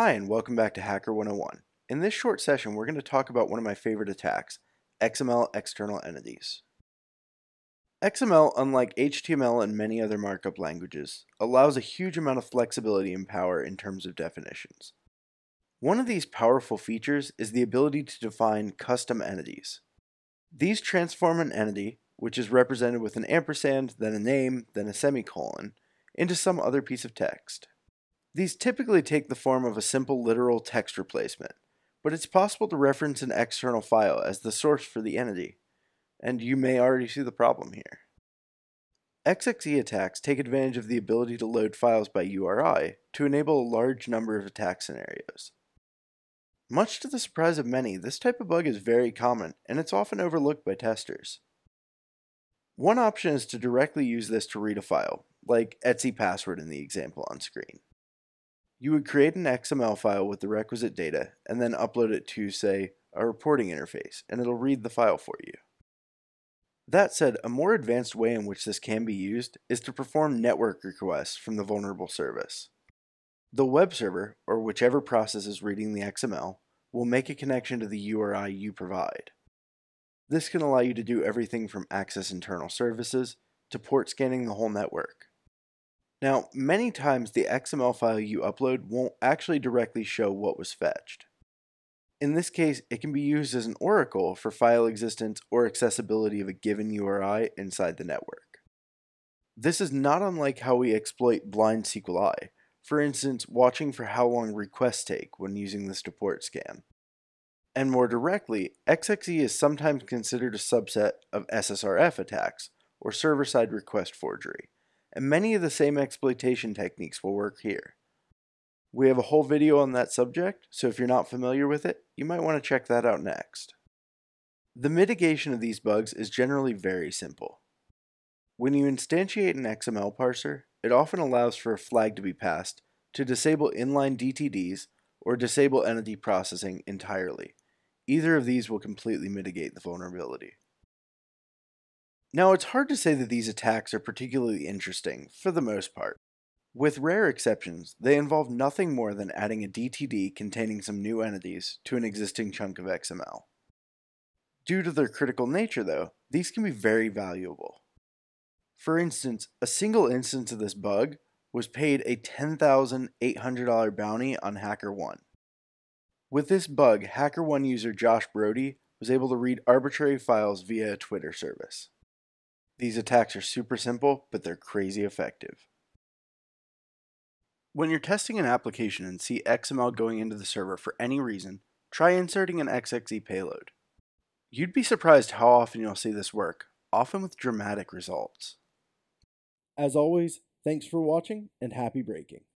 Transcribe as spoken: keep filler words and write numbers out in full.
Hi, and welcome back to Hacker one oh one. In this short session, we're going to talk about one of my favorite attacks, X M L external entities. X M L, unlike H T M L and many other markup languages, allows a huge amount of flexibility and power in terms of definitions. One of these powerful features is the ability to define custom entities. These transform an entity, which is represented with an ampersand, then a name, then a semicolon, into some other piece of text. These typically take the form of a simple literal text replacement, but it's possible to reference an external file as the source for the entity, and you may already see the problem here. X X E attacks take advantage of the ability to load files by U R I to enable a large number of attack scenarios. Much to the surprise of many, this type of bug is very common, and it's often overlooked by testers. One option is to directly use this to read a file, like Etsy password in the example on screen. You would create an X M L file with the requisite data and then upload it to, say, a reporting interface, and it'll read the file for you. That said, a more advanced way in which this can be used is to perform network requests from the vulnerable service. The web server, or whichever process is reading the X M L, will make a connection to the U R I you provide. This can allow you to do everything from access internal services to port scanning the whole network. Now, many times the X M L file you upload won't actually directly show what was fetched. In this case, it can be used as an oracle for file existence or accessibility of a given U R I inside the network. This is not unlike how we exploit blind S Q L I, for instance, watching for how long requests take when using this to port scan. And more directly, X X E is sometimes considered a subset of S S R F attacks, or server-side request forgery. And many of the same exploitation techniques will work here. We have a whole video on that subject, so if you're not familiar with it, you might want to check that out next. The mitigation of these bugs is generally very simple. When you instantiate an X M L parser, it often allows for a flag to be passed to disable inline D T Ds or disable entity processing entirely. Either of these will completely mitigate the vulnerability. Now, it's hard to say that these attacks are particularly interesting, for the most part. With rare exceptions, they involve nothing more than adding a D T D containing some new entities to an existing chunk of X M L. Due to their critical nature, though, these can be very valuable. For instance, a single instance of this bug was paid a ten thousand eight hundred dollar bounty on HackerOne. With this bug, HackerOne user Josh Brody was able to read arbitrary files via a Twitter service. These attacks are super simple, but they're crazy effective. When you're testing an application and see X M L going into the server for any reason, try inserting an X X E payload. You'd be surprised how often you'll see this work, often with dramatic results. As always, thanks for watching and happy breaking.